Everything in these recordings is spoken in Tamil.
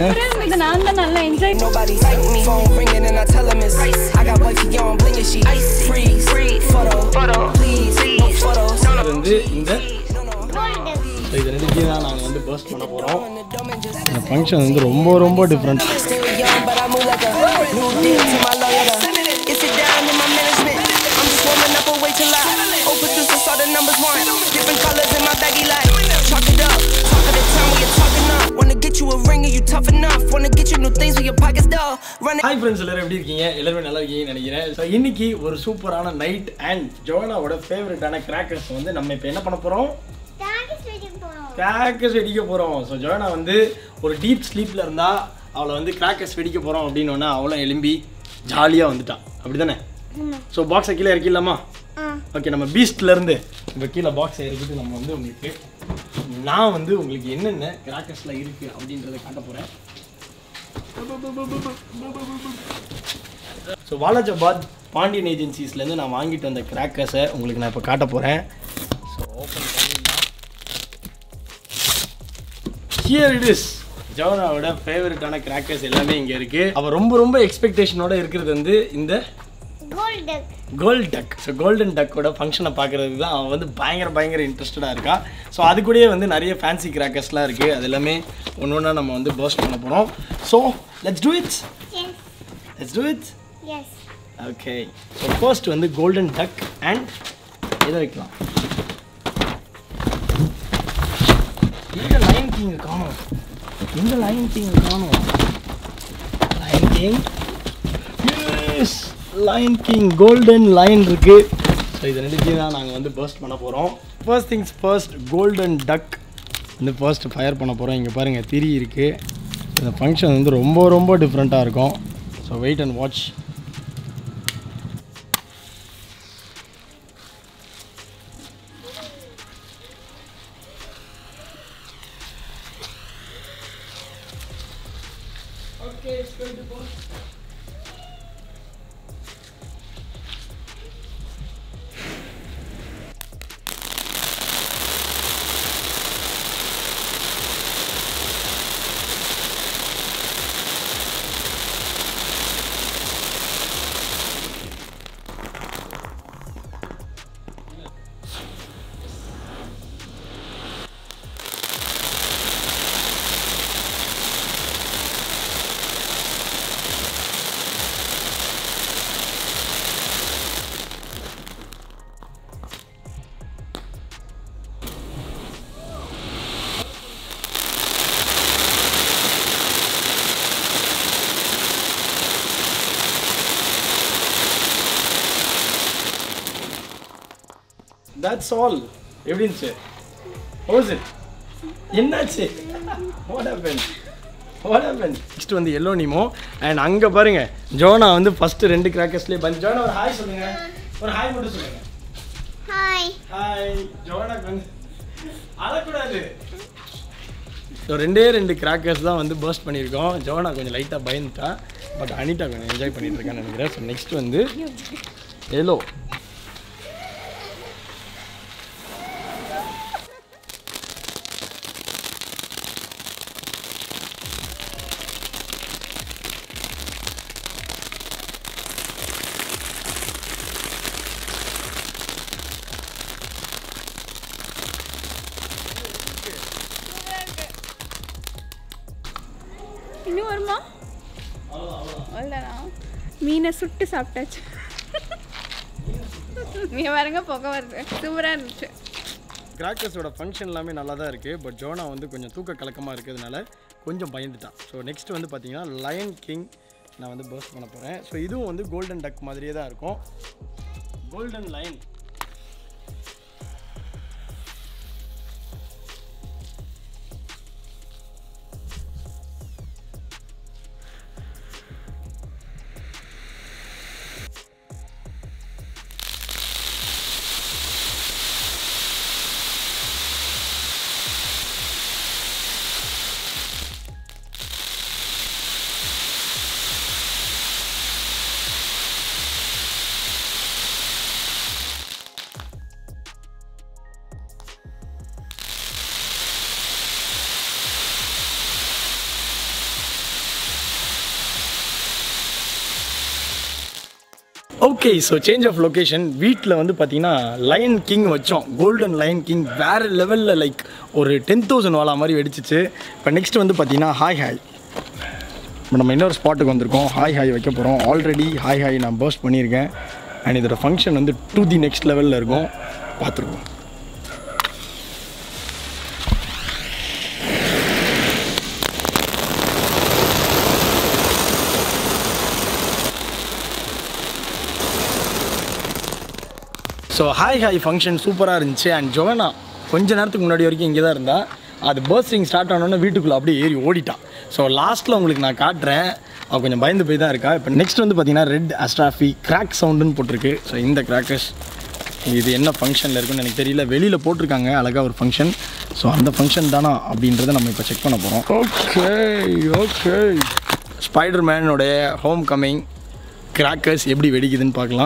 Nobody like me. Phone ringing and I tell him it's ice. I got wifey on blinging, she ice. Freeze, photo, please, no photos. The function is very different. Still young, but I move like a new deal to my lawyer. It's it down in my management. I'm just warming up a way to lie. Open through since all the numbers one. Different colors in my baggy light. Chalk it up. Talk of the time when you're talking up. Wanna get you a ring and you tough enough. Wanna get you new things with your pockets dull. Hi friends, hello everyone. So inniki or super ana night and Johanna oda favorite ana crackers vandu namme ipo enna panna porom. Crackers வெடிக்க போறோம். சோ ஜோனா வந்து ஒரு டீப் ஸ்லீப்ல இருந்தா அவளை வந்து crackers வெடிக்க போறோம் அப்படினோனா அவளை எலும்பி ஜாலியா வந்துட்டான். அப்படிதானே? சோ பாக்ஸ் கீழ இறக்கிடலாமா? ஓகே நம்ம பீஸ்ட்ல இருந்து இந்த கீழ பாக்ஸ் இறக்கிட்டு நம்ம வந்து உங்களுக்கு நான் வந்து உங்களுக்கு என்னென்ன crackersல இருக்கு அப்படின்றதை காட்ட போறேன். சோ வாலாஜாபாத் பாண்டியன் ஏஜென்சிஸ்ல இருந்து நான் வாங்கிட்டு வந்த crackers உங்களுக்கு நான் இப்ப காட்ட போறேன். So open here it is ஜோனாவோட ஃபேவரட் ஆன கிராக்கர்ஸ் எல்லாமே இங்க இருக்கு. அவ ரொம்ப ரொம்ப எக்ஸ்பெக்டேஷனோட இருக்குது வந்து இந்த கோல்டன் டக். சோ கோல்டன் டக்கோட ஃபங்க்ஷனை பார்க்கிறதுக்கு தான் அவ வந்து பயங்கர இன்ட்ரஸ்டடா இருக்கா. சோ அது கூடயே வந்து நிறைய ஃபேன்சி கிராக்கர்ஸ்லாம் இருக்கு. அது எல்லாமே ஒவ்வொண்ணா நம்ம வந்து பர்ஸ்ட் பண்ண போறோம். So let's do it. Let's do it. Yes. Okay. So first வந்து கோல்டன் டக் and இத வைக்கலாம். இந்த லைன் கிங் காணோம். Lion king. Yes, lion king golden lion இருக்கு. சோ இத ரெண்டுக்கு தான் நாங்க வந்து பர்ஸ்ட் பண்ண போறோம். First things first golden duck வந்து ஃபர்ஸ்ட் ஃபயர் பண்ண போறோம். இங்க பாருங்க திரி இருக்கு. இந்த ஃபங்க்ஷன் வந்து ரொம்ப டிஃபரண்டா இருக்கும். So wait and watch. Okay, it's going to go. That's all. Evidence. How was it? Ennachi? What happened? What happened? Next one the yellow Nemo and anga parunga Johanna vandu first rendu crackers le ban Johanna or hi solunga. Or hi mottu solunga. Hi. Hi Johanna vandu alakudadu. So ரெண்டு crackers தான் வந்து burst பண்ணிருக்கோம். Johanna கொஞ்சம் லைட்டா பயந்துட்டா but Anita கொஞ்சம் enjoy பண்ணிட்டு இருக்கான்னு நினைக்கிறேன். So next வந்து yellow. மீனை சுட்டு சாப்பிட்டாச்சு. மீன் பாருங்க போக வருது. சூப்பராக இருந்துச்சு. கிராக்கர்ஸோட ஃபங்க்ஷன் எல்லாமே நல்லா தான் இருக்குது. பட் ஜோனா வந்து கொஞ்சம் தூக்க கலக்கமாக இருக்கிறதுனால கொஞ்சம் பயந்துட்டான். ஸோ நெக்ஸ்ட் வந்து பார்த்தீங்கன்னா லயன் கிங் நான் வந்து பர்ஸ்ட் பண்ண போகிறேன். ஸோ இதுவும் வந்து கோல்டன் டக் மாதிரியே தான் இருக்கும். Golden lion okay so change of location வீட்ல வந்து பாத்தீங்கன்னா லயன் கிங் வச்சோம் கோல்டன் லயன் கிங் வேற லெவல்ல லைக் ஒரு 10000 வாலா மாதிரி வெடிச்சிச்சு இப்போ நெக்ஸ்ட் வந்து பாத்தீங்கன்னா ஹாய் நம்ம இன்னொரு ஸ்பாட்டுக்கு வந்திருக்கோம் ஹாய் வைக்க போறோம் ஆல்ரெடி ஹாய் நான் பர்ஸ்ட் பண்ணியிருக்கேன் and இதோட ஃபங்க்ஷன் வந்து டு தி நெக்ஸ்ட் லெவல்ல இருக்கும் பாத்துருவோம் so high function super and जोहना कुछ नेर वरी अब बर्स्टिंग स्टार्ट आना वीटक अब ऐरी ओडिटा सो लास्ट ना काटे कुछ भयदा नेक्स्ट वो पाती रेड अस्ट्राफी क्राक सउंडन पटर सो इत क्राकर्स इतना फंक्शन वेल पटर अलग और फंक्शन सो अंत फंक्शन दाना अब नम्बर चेक पड़पो okay Spider Man home coming crackers एप्ली वेड़न पाकल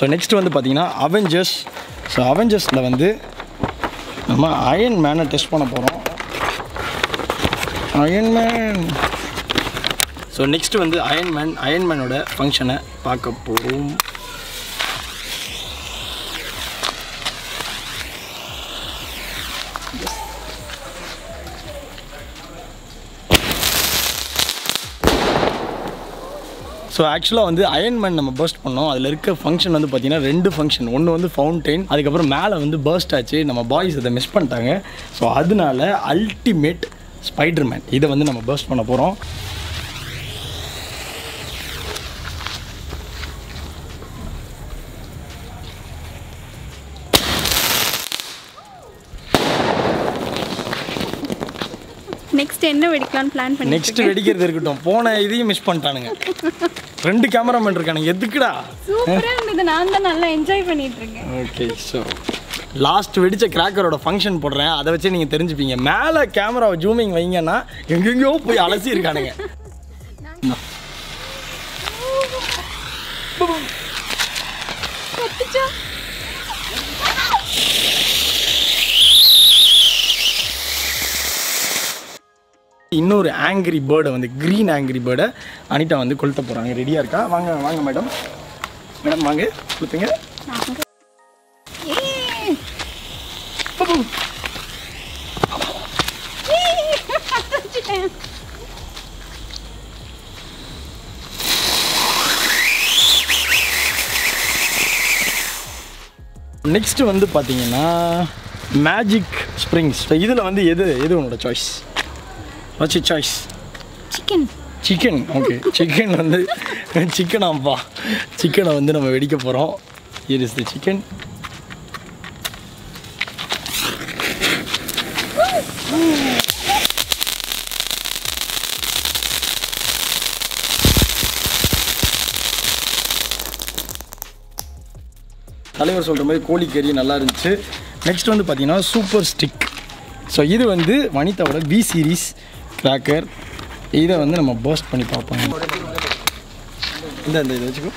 सो नेक्स्ट वो पाती अवेंजर्स सो अवेंजर्स वो नम आयरन मैन टेस्ट पड़पो आयरन मैन सो नेक्स्ट वो आयरन मैन फंक्शन पाकपो सो आक्चुअल वो आयरन मैन नम्बर बर्स्ट पड़ो अगर फंक्शन वो पाती रे फंक्शन वो फाउंटेन अदक मेल वो बर्स्ट आचे नम्बर बॉयस मिस पड़ा सो अल्टीमेट स्पाइडर मैन इதை வந்து நம்ம बर्स्ट பண்ண போறோம் नेक्स्ट என்ன வெடிக்கலாம் பிளான் பண்ணிட்டு நெக்ஸ்ட் வெடிக்கிறது இருக்கட்டும் போன இதையும் மிஸ் பண்ணிட்டானுங்க ரெண்டு கேமராமேன் இருக்கானுங்க எதுக்குடா சூப்பரா இருந்தது நான் தான் நல்லா என்ஜாய் பண்ணிட்டு இருக்கேன் ஓகே சோ லாஸ்ட் வெடிச்ச கிராக்கரோட ஃபங்க்ஷன் போடுறேன் அத வச்சு நீங்க தெரிஞ்சுப்பீங்க மேலே கேமராவை ஜூமிங் வைங்கன்னா எங்கெங்கயோ போய் அலசி இருக்கானுங்க பத்திச்சா இன்னொரு ஆங்கிரி பேர்ட் வந்து கிரீன் ஆங்கிரி பேர்ட் அனிதா வந்து கொல்ல போறாங்க ரெடியா இருக்கா வாங்க வாங்க மேடம் மேடம் வாங்க குத்துங்க ஏய் பப்பு ஏய் நெக்ஸ்ட் வந்து பாத்தீங்கன்னா மேஜிக் ஸ்ப்ரிங்ஸ் இதுல வந்து எது உங்களோட choice What's your choice? Chicken. Okay. Chicken வந்து chicken ஆம்பா. Chicken வந்து நம்ம வெடிக்க போறோம். Here is the chicken. தலைவர் சொல்ற மாதிரி கோழி கறி நல்லா இருந்துச்சு. நெக்ஸ்ட் வந்து பாத்தீங்கன்னா சூப்பர் ஸ்டிக். சோ இது வந்து வனிதாவோட B series क्रैकर इதை வந்து நம்ம பர்ஸ்ட் பண்ணி பாப்போம் இந்த வெச்சுக்கோ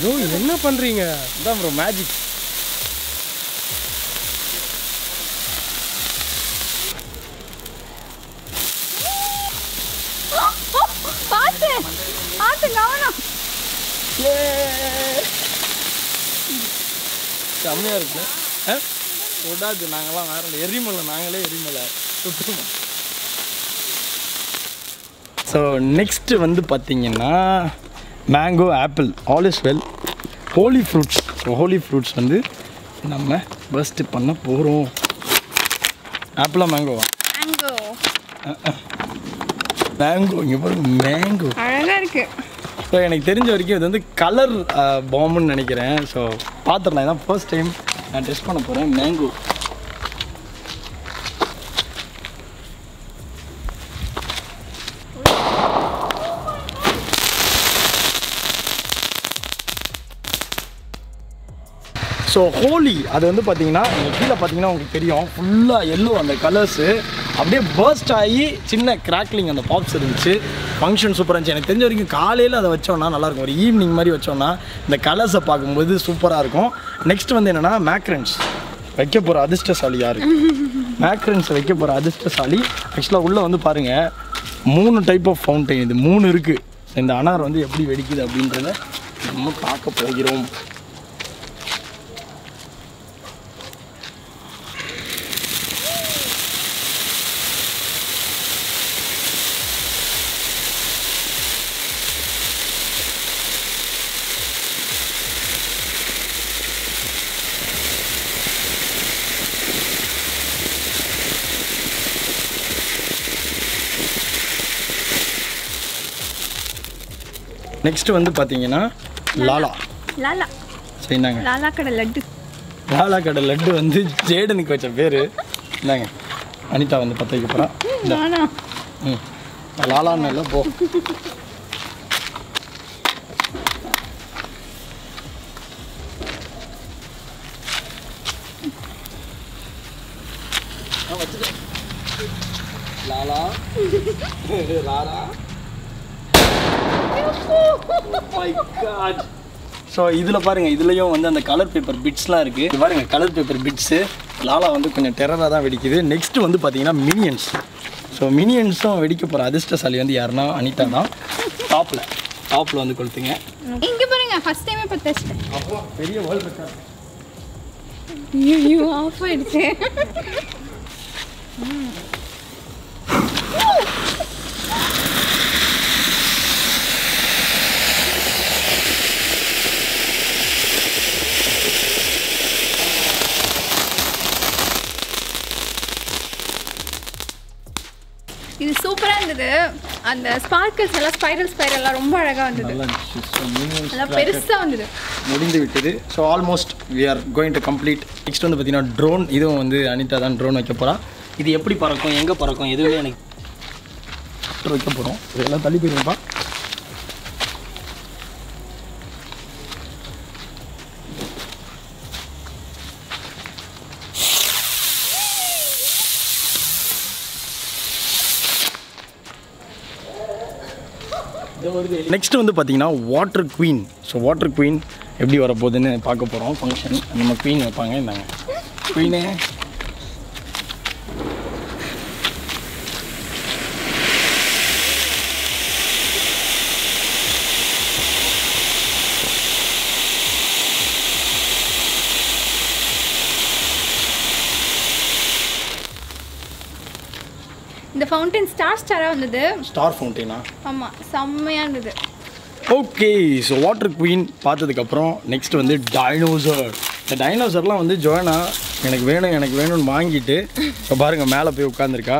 ப்ரோ என்ன பண்றீங்க இதான் ப்ரோ மேஜிக் பாத்து பாத்து கவனம் ஏ கம்மியா இருக்கு ஓடாது நாங்கலாம் வேற எரிமலை நாங்களே எரிமலை சுத்தமா சோ நெக்ஸ்ட் வந்து பாத்தீங்கன்னா mango apple all is well ஹோலி ஃப்ரூட்ஸ் வந்து நம்ம பர்ஸ்ட் பண்ண போறோம் ஆப்பிளா மேங்கோ மேங்கோ இங்க பாருங்க மேங்கோ அழகா இருக்கு सो तेज वरी कलर बॉम निனைக்கிறேன் सो பாத்தறலாம் இதான் फर्स्ट टाइम நான் டெஸ்ட் பண்ண போறேன் மேங்கோ ஸோ ஹோலி அது வந்து பார்த்தீங்கன்னா நீங்கள் கீழே பார்த்தீங்கன்னா உங்களுக்கு தெரியும் ஃபுல்லாக எல்லோ அந்த கலர்ஸு அப்படியே பர்ஸ்ட் ஆகி சின்ன கிராக்லிங் அந்த பாப்ஸ் இருந்துச்சு. ஃபங்க்ஷன் சூப்பராக இருந்துச்சு. எனக்கு தெரிஞ்ச வரைக்கும் காலையில் அதை வச்சோன்னா நல்லாயிருக்கும், ஒரு ஈவினிங் மாதிரி வச்சோன்னா இந்த கலர்ஸை பார்க்கும்போது சூப்பராக இருக்கும். நெக்ஸ்ட் வந்து என்னென்னா மேக்ரன்ஸ் வைக்க போகிற அதிர்ஷ்டசாலி யார்? மேக்ரன்ஸ் வைக்க போகிற அதிர்ஷ்டசாலி. ஆக்சுவலாக உள்ளே வந்து பாருங்கள், 3 டைப் ஆஃப் ஃபவுண்டைன் இது 3 இருக்குது. இந்த அனார் வந்து எப்படி வெடிக்குது அப்படின்றத நம்ம பார்க்க போகிறோம். நெக்ஸ்ட் வந்து பாத்தீங்கன்னா லாலா லாலா செய்றாங்க. லாலா கடை லட்டு, லாலா கடை லட்டு வந்து ஜேடனுக்கு வச்ச பேரு. என்னங்க அனிதா வந்து பத்திக்கு போறா. நானா ம் லாலான்னு இல்ல போ. நான் வச்சிட்டேன். லாலா லாலா. ஸோ இதில் பாருங்கள், இதுலேயும் வந்து அந்த கலர் பேப்பர் பிட்ஸ்லாம் இருக்குது. பாருங்கள் கலர் பேப்பர் பிட்ஸு. லாலா வந்து கொஞ்சம் டெரராக தான் வெடிக்குது. நெக்ஸ்ட் வந்து பார்த்தீங்கன்னா மினியன்ஸ். ஸோ மினியன்ஸும் வெடிக்க போகிற அதிர்ஷ்டசாலி வந்து யாருன்னா அனிதா தான். டாப்பில் வந்து கொடுத்துங்க. இங்கே பாருங்கள், ஃபர்ஸ்ட் டைமே இப்போ டெஸ்ட். அப்போ பெரிய வேர்ல்ட் ரெக்கார்ட். ஐயோ ஆஃப் ஆயிடுச்சு. இது சூப்பராக இருந்தது. அந்த ஸ்பார்க்கிள்ஸ் எல்லாம் ஸ்பைரல் ஸ்பைரல்லாம் ரொம்ப அழகாக வந்தது, நல்லா பெருசாக வந்தது. முடிந்து விட்டது. So almost we are going to complete. Next வந்து பார்த்தீங்கன்னா ட்ரோன். இதுவும் வந்து அனிதா தான் ட்ரோன் வைக்க போகிறா. இது எப்படி பறக்கும், எங்கே பறக்கும், எதுவுமே எனக்கு வைக்க போகிறோம். இதெல்லாம் தள்ளி போயிருப்பா. நெக்ஸ்ட் வந்து பார்த்தீங்கன்னா water queen. So water queen எப்படி வரப்போகுதுன்னு பார்க்க போகிறோம். ஃபங்க்ஷன் நம்ம குவீன் வைப்பாங்க. இந்தாங்க குவீனு. இந்த ஃபவுண்டன் ஸ்டார் ஸ்டாராக வந்தது. ஸ்டார் ஃபவுண்டனா? ஆமாம், செம்மையாக இருந்தது. ஓகே, ஸோ வாட்டர் குவீன் பார்த்ததுக்கப்புறம் நெக்ஸ்ட் வந்து டைனோசர். இந்த டைனோசர்லாம் வந்து ஜோனா எனக்கு வேணும் எனக்கு வேணும்னு வாங்கிட்டு இப்போ பாருங்கள் மேலே போய் உட்காந்துருக்கா.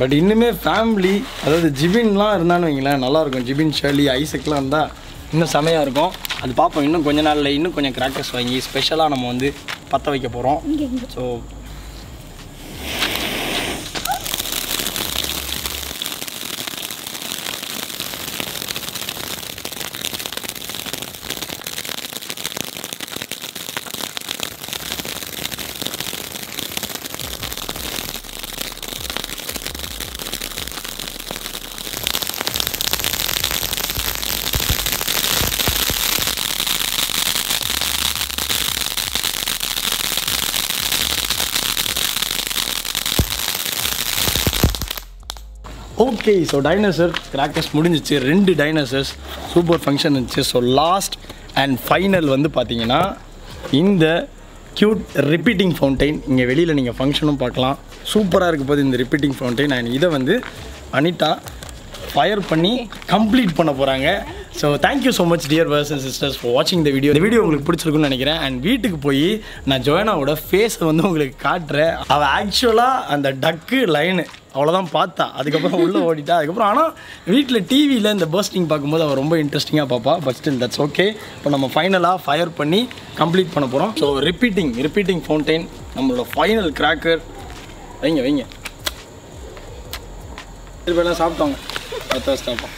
பட் இன்னுமே ஃபேமிலி, அதாவது ஜிபின்லாம் இருந்தான்னு வைங்களேன் நல்லாயிருக்கும். ஜிபின் ஷேர்லி ஐசக்லாம் இருந்தால் இன்னும் செமையாக இருக்கும். அது பார்ப்போம். இன்னும் கொஞ்சம் நாளில் இன்னும் கொஞ்சம் கிராக்கர்ஸ் வாங்கி ஸ்பெஷலாக நம்ம வந்து பற்ற வைக்க போகிறோம். So okay, so dinosaur crackers முடிஞ்சிச்சு. 2 டைனோசர்ஸ் சூப்பர் ஃபங்க்ஷன் இருந்துச்சு. ஸோ லாஸ்ட் அண்ட் ஃபைனல் வந்து பார்த்தீங்கன்னா இந்த க்யூட் ரிப்பீட்டிங் ஃபவுண்டைன். இங்கே வெளியில் நீங்கள் ஃபங்க்ஷனும் பார்க்கலாம். சூப்பராக இருக்க போது இந்த ரிப்பீட்டிங் ஃபவுண்டைன். அண்ட் இதை வந்து அனிதா ஃபயர் பண்ணி கம்ப்ளீட் பண்ண போகிறாங்க. So thank you so much dear brothers and sisters for வாட்சிங் த வீடியோ. இந்த வீடியோ உங்களுக்கு பிடிச்சிருக்குன்னு நினைக்கிறேன். அண்ட் வீட்டுக்கு போய் நான் ஜோயானாவோட ஃபேஸை வந்து உங்களுக்கு காட்டுறேன். அவள் ஆக்சுவலாக அந்த டக்கு லைனு அவ்வளோதான் பார்த்தா, அதுக்கப்புறம் உள்ளே ஓடிட்டா. அதுக்கப்புறம் ஆனால் வீட்டில் டிவியில் இந்த பர்ஸ்டிங் பார்க்கும்போது அவள் ரொம்ப இன்ட்ரெஸ்டிங்காக பார்ப்பா. But still that's okay. இப்போ நம்ம ஃபைனலாக ஃபயர் பண்ணி கம்ப்ளீட் பண்ண போகிறோம். ஸோ ரிப்பீட்டிங் ஃபவுண்டைன் நம்மளோட ஃபைனல் கிராக்கர். வைங்க வைங்க எல்லாம் சாப்பிட்டாங்க. அடுத்த வருஷம் பார்ப்போம்.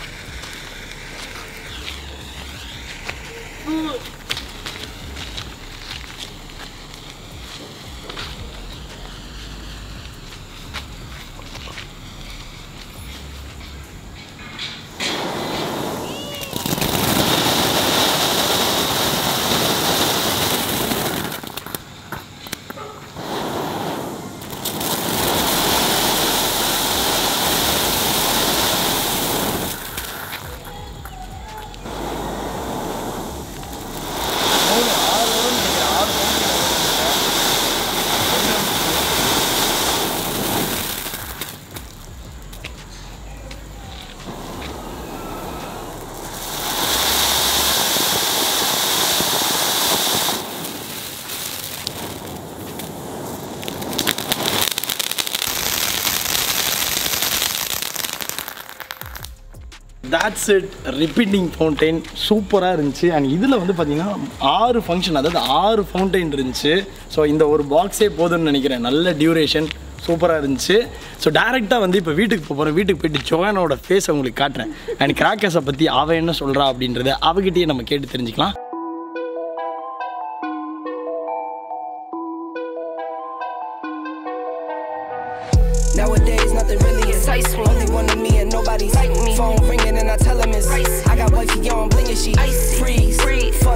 That's it, repeating fountain சூப்பரா இருந்துச்சு. அண்ட் இதில் வந்து பார்த்தீங்கன்னா 6 ஃபங்க்ஷன், அதாவது 6 ஃபவுண்டைன் இருந்துச்சு. ஸோ இந்த ஒரு பாக்ஸே போதும்னு நினைக்கிறேன். நல்ல டியூரேஷன், சூப்பராக இருந்துச்சு. ஸோ டேரெக்டாக வந்து இப்போ வீட்டுக்கு போகிறேன். வீட்டுக்கு போயிட்டு ஜோயானாவோட ஃபேஸ் அவங்களுக்கு காட்டுறேன். அண்ட் கிராக்கர்ஸை பற்றி அவன் என்ன சொல்கிறா அப்படின்றத அவகிட்டயே நம்ம கேட்டு தெரிஞ்சுக்கலாம். Nowadays nothing really is ice. Only one of me and nobody's like me. Phone ringing and I tell him it's ice. I got wifey on, blingin' she icy. Freeze, free.